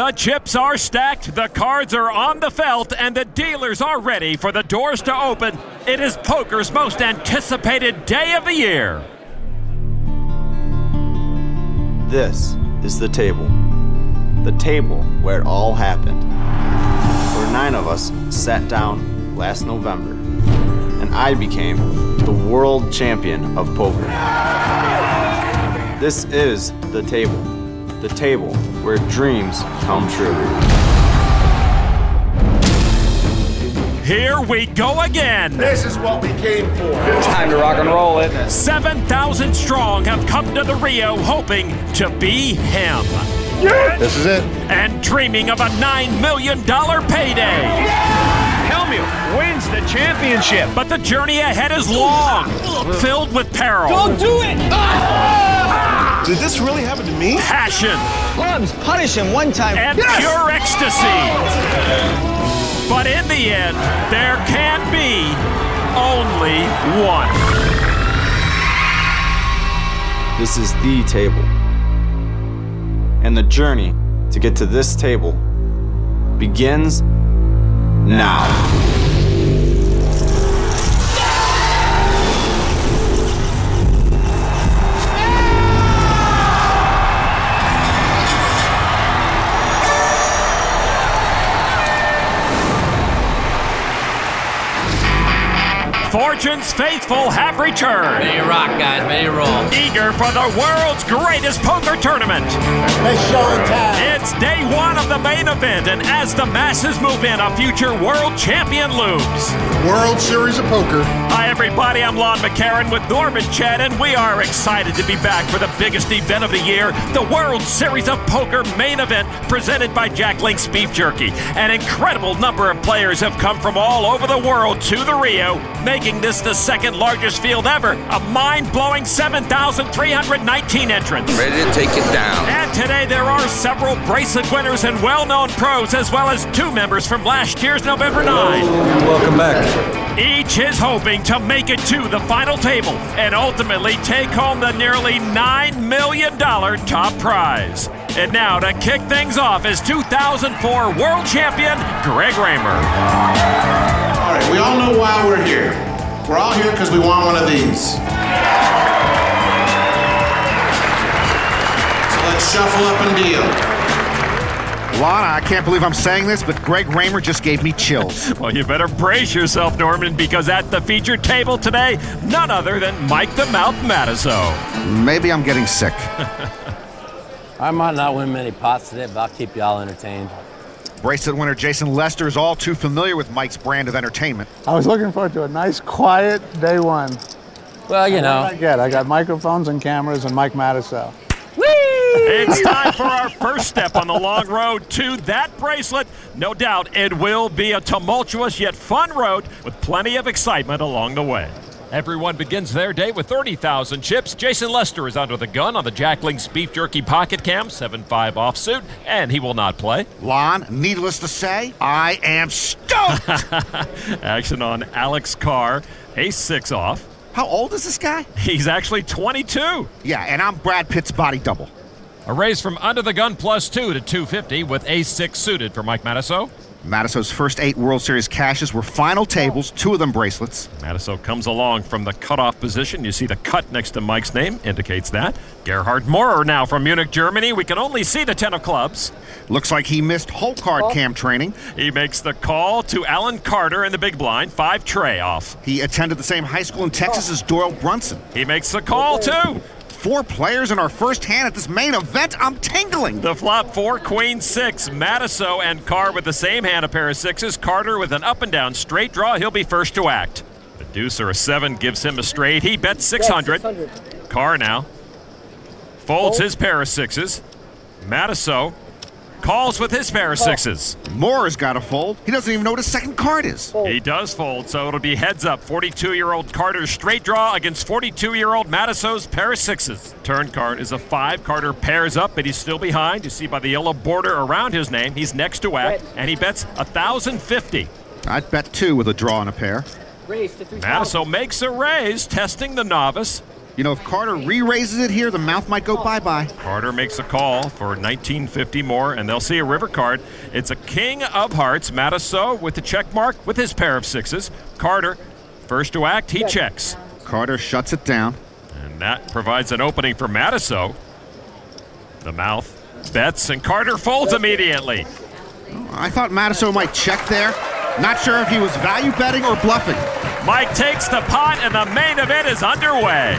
The chips are stacked, the cards are on the felt, and the dealers are ready for the doors to open. It is poker's most anticipated day of the year. This is the table. The table where it all happened. Where 9 of us sat down last November, and I became the world champion of poker. This is the table. The table where dreams come true. Here we go again. This is what we came for. It's time to rock and roll it. 7,000 strong have come to the Rio hoping to be him. Yeah. This is it. And dreaming of a $9 million payday. Yeah. Helmuth wins the championship. But the journey ahead is long, filled with peril. Don't do it! Ah! Did this really happen to me? Passion. Clubs, punish him one time. And yes! Pure ecstasy. But in the end, there can be only one. This is the table. And the journey to get to this table begins now. Fortune's faithful have returned. May you rock, guys. May you roll. Eager for the world's greatest poker tournament. Let's show it time. It's day one of the main event, and as the masses move in, a future world champion looms. World Series of Poker. Hi, everybody. I'm Lon McCarran with Norman Chad, and we are excited to be back for the biggest event of the year, the World Series of Poker main event presented by Jack Link's Beef Jerky. An incredible number of players have come from all over the world to the Rio, making this the second largest field ever, a mind-blowing 7,319 entrants. Ready to take it down. And today there are several bracelet winners and well-known pros, as well as 2 members from last year's November 9. Welcome back. Each is hoping to make it to the final table and ultimately take home the nearly $9 million top prize. And now to kick things off is 2004 world champion Greg Raymer. All right, we all know why we're here. We're all here because we want one of these. So let's shuffle up and deal. Lana, I can't believe I'm saying this, but Greg Raymer just gave me chills. Well, you better brace yourself, Norman, because at the featured table today, none other than Mike the Mouth Matusow. Maybe I'm getting sick. I might not win many pots today, but I'll keep y'all entertained. Bracelet winner Jason Lester is all too familiar with Mike's brand of entertainment. I was looking forward to a nice, quiet day one. Well, you know. I got microphones and cameras and Mike Matusow. Whee! It's time for our first step on the long road to that bracelet. No doubt it will be a tumultuous yet fun road with plenty of excitement along the way. Everyone begins their day with 30,000 chips. Jason Lester is under the gun on the Jack Link's Beef Jerky Pocket Cam, 7-5 offsuit, and he will not play. Lon, needless to say, I am stoked! Action on Alex Carr, ace-6 off. How old is this guy? He's actually 22. Yeah, and I'm Brad Pitt's body double. A raise from under the gun +2 to 250 with ace-6 suited for Mike Matusow. Matusow's first 8 World Series caches were final tables, 2 of them bracelets. Matusow comes along from the cutoff position. You see the cut next to Mike's name indicates that. Gerhard Maurer now from Munich, Germany. We can only see the 10 of clubs. Looks like he missed whole card cam training. He makes the call to Alan Carter in the big blind, 5 tray off. He attended the same high school in Texas as Doyle Brunson. He makes the call too. 4 players in our first hand at this main event. I'm tingling. The flop 4, queen 6. Matusow and Carr with the same hand, a pair of 6s. Carter with an up and down straight draw. He'll be first to act. The deuce or a 7 gives him a straight. He bets 600. Carr now folds his pair of 6s. Matusow calls with his pair of 6s. Moore's got to fold. He doesn't even know what his second card is. He does fold, so it'll be heads up. 42-year-old Carter's straight draw against 42-year-old Matusow's pair of 6s. Turn card is a 5. Carter pairs up, but he's still behind. You see by the yellow border around his name, he's next to act, and he bets 1,050. I'd bet 2 with a draw and a pair. Matusow makes a raise, testing the novice. You know, if Carter re-raises it here, the mouth might go bye-bye. Carter makes a call for 1950 more, and they'll see a river card. It's a king of hearts. Matusow with the check mark with his pair of sixes. Carter, first to act, he checks. Carter shuts it down. And that provides an opening for Matusow. The mouth bets, and Carter folds immediately. I thought Matusow might check there. Not sure if he was value betting or bluffing. Mike takes the pot, and the main event is underway.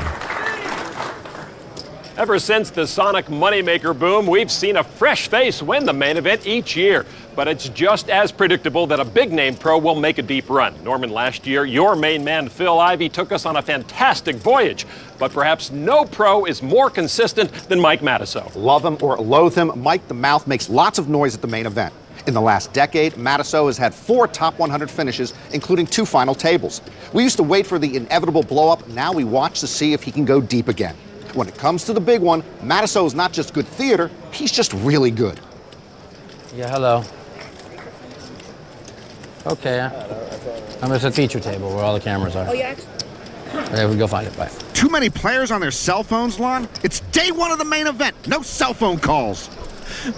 Ever since the Sonic Moneymaker boom, we've seen a fresh face win the main event each year. But it's just as predictable that a big-name pro will make a deep run. Norman, last year, your main man, Phil Ivey, took us on a fantastic voyage. But perhaps no pro is more consistent than Mike Matusow. Love him or loathe him, Mike the Mouth makes lots of noise at the main event. In the last decade, Matusow has had 4 top 100 finishes, including 2 final tables. We used to wait for the inevitable blow-up. Now we watch to see if he can go deep again. When it comes to the big one, Matusow is not just good theater, he's just really good. Yeah, hello. Okay, I'm at a feature table where all the cameras are. Oh, yeah? Okay, we go find it, bye. Too many players on their cell phones, Lon? It's day one of the main event, no cell phone calls.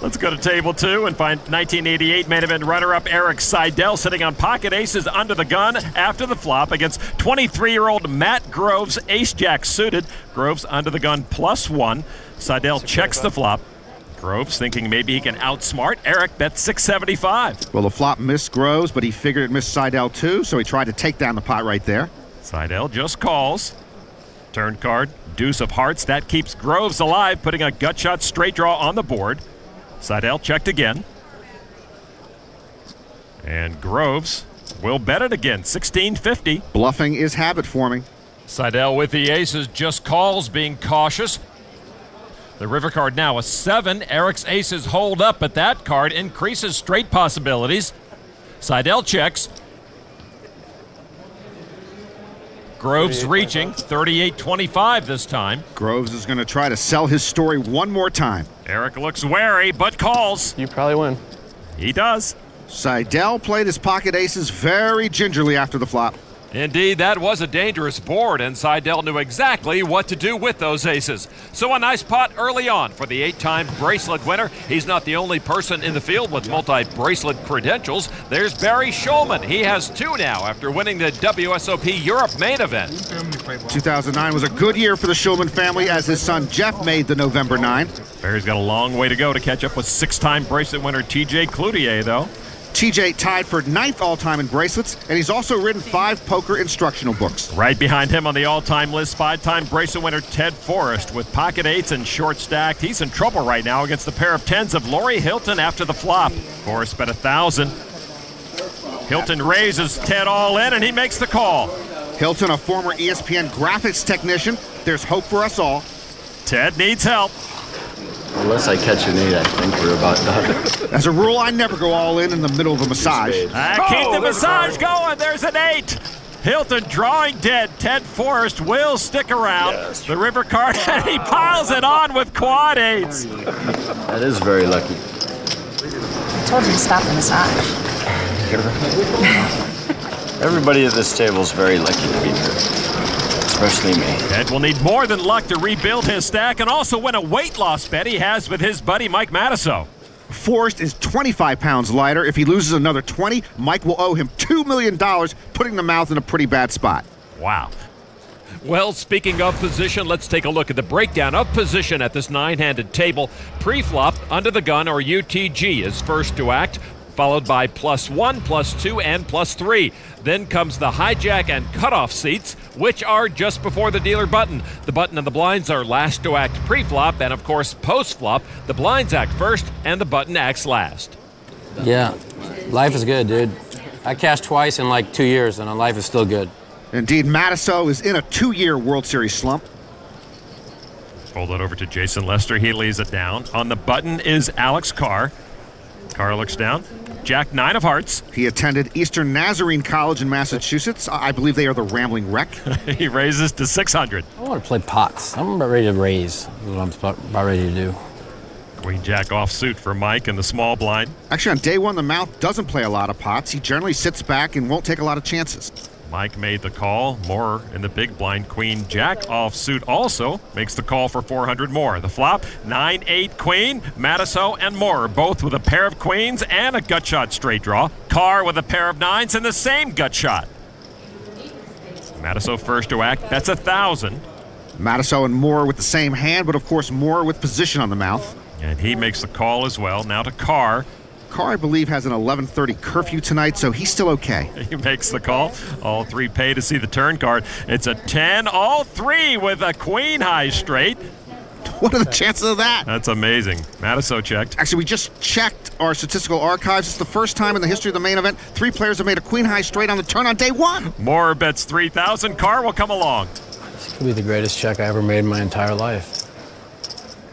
Let's go to table 2 and find 1988 main event runner-up Eric Seidel sitting on pocket aces under the gun after the flop against 23-year-old Matt Groves, ace-jack suited. Groves under the gun +1. Seidel checks the flop. Groves thinking maybe he can outsmart Eric, bet 675. Well, the flop missed Groves, but he figured it missed Seidel too, so he tried to take down the pot right there. Seidel just calls. Turn card, deuce of hearts. That keeps Groves alive, putting a gut shot straight draw on the board. Seidel checked again. And Groves will bet it again, 1650. Bluffing is habit forming. Seidel with the aces, just calls, being cautious. The river card now a 7. Eric's aces hold up, but that card increases straight possibilities. Seidel checks. Groves reaching, 38-25 this time. Groves is going to try to sell his story one more time. Eric looks wary, but calls. You probably win. He does. Seidel played his pocket aces very gingerly after the flop. Indeed, that was a dangerous board, and Seidel knew exactly what to do with those aces. So a nice pot early on for the 8-time bracelet winner. He's not the only person in the field with multi-bracelet credentials. There's Barry Shulman. He has 2 now after winning the WSOP Europe main event. 2009 was a good year for the Shulman family as his son Jeff made the November 9. Barry's got a long way to go to catch up with 6-time bracelet winner T.J. Cloutier, though. TJ tied for 9th all-time in bracelets, and he's also written 5 poker instructional books. Right behind him on the all-time list, 5-time bracelet winner Ted Forrest with pocket 8s and short stacked. He's in trouble right now against the pair of 10s of Laurie Hilton after the flop. Forrest bet 1,000. Hilton raises Ted all in, and he makes the call. Hilton, a former ESPN graphics technician. There's hope for us all. Ted needs help. Unless I catch an 8, I think we're about done. As a rule, I never go all in the middle of a massage. Keep the massage going. There's an 8. Hilton drawing dead. Ted Forrest will stick around. Yes. The river card, and he piles it on with quad 8s. That is very lucky. I told you to stop the massage. Everybody at this table is very lucky to be here. Especially me. Ted will need more than luck to rebuild his stack and also win a weight loss bet he has with his buddy Mike Matusow. Forrest is 25 pounds lighter. If he loses another 20, Mike will owe him $2 million, putting the mouth in a pretty bad spot. Wow. Well, speaking of position, let's take a look at the breakdown of position at this 9-handed table. Pre-flop, under the gun, or UTG, is first to act, followed by +1, +2, and +3. Then comes the hijack and cutoff seats, which are just before the dealer button. The button and the blinds are last to act pre-flop, and of course post-flop, the blinds act first and the button acts last. Yeah, life is good, dude. I cashed twice in like 2 years, and life is still good. Indeed, Matusow is in a 2-year World Series slump. Fold it over to Jason Lester, he lays it down. On the button is Alex Carr. Carr looks down. Jack, 9 of hearts. He attended Eastern Nazarene College in Massachusetts. I believe they are the Rambling Wreck. He raises to 600. I want to play pots. I'm about ready to raise. That's what I'm about ready to do. Queen Jack offsuit for Mike in the small blind. Actually, on day 1, the mouth doesn't play a lot of pots. He generally sits back and won't take a lot of chances. Mike made the call. Maurer in the big blind, queen jack offsuit also makes the call for 400 more. The flop, 9-8 queen. Matusow and Maurer both with a pair of queens and a gut shot straight draw. Carr with a pair of nines and the same gut shot. Matusow first to act. That's 1,000. Matusow and Maurer with the same hand, but of course Maurer with position on the mouth. And he makes the call as well. Now to Carr. Carr, I believe, has an 11:30 curfew tonight, so he's still okay. He makes the call. All three pay to see the turn card. It's a 10, all three with a queen high straight. What are the chances of that? That's amazing. Matusow checked. Actually, we just checked our statistical archives. It's the first time in the history of the main event three players have made a queen high straight on the turn on day one. Maurer bets 3,000. Carr will come along. This could be the greatest check I ever made in my entire life.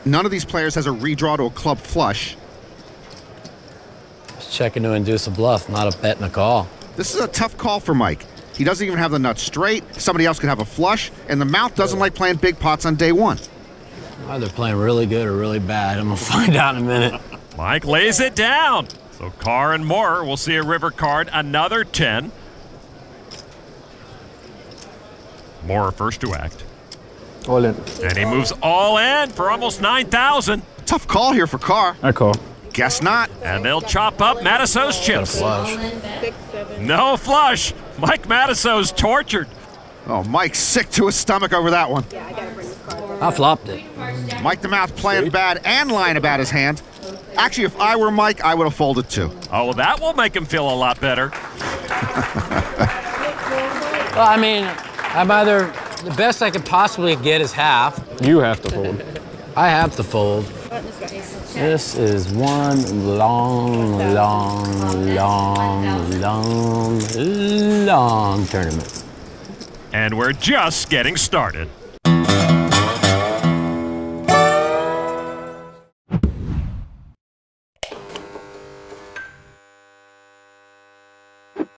None of these players has a redraw to a club flush. Checking to induce a bluff, not a bet and a call. This is a tough call for Mike. He doesn't even have the nuts straight. Somebody else could have a flush, and the mouth doesn't like playing big pots on day one. Either playing really good or really bad. I'm gonna find out in a minute. Mike lays it down. So Carr and Maurer will see a river card, another 10. Maurer first to act. All in. And he moves all in for almost 9,000. Tough call here for Carr. I call. Guess not. And they'll chop up Matusow's chips. No flush. Mike Matusow's tortured. Oh, Mike's sick to his stomach over that one. Yeah, I flopped it. Mike the Mouth playing bad and lying about his hand. Actually, if I were Mike, I would have folded too. Oh, well, that will make him feel a lot better. Well, I mean, I'm either... The best I could possibly get is half. You have to fold. I have to fold. This is one long tournament. And we're just getting started.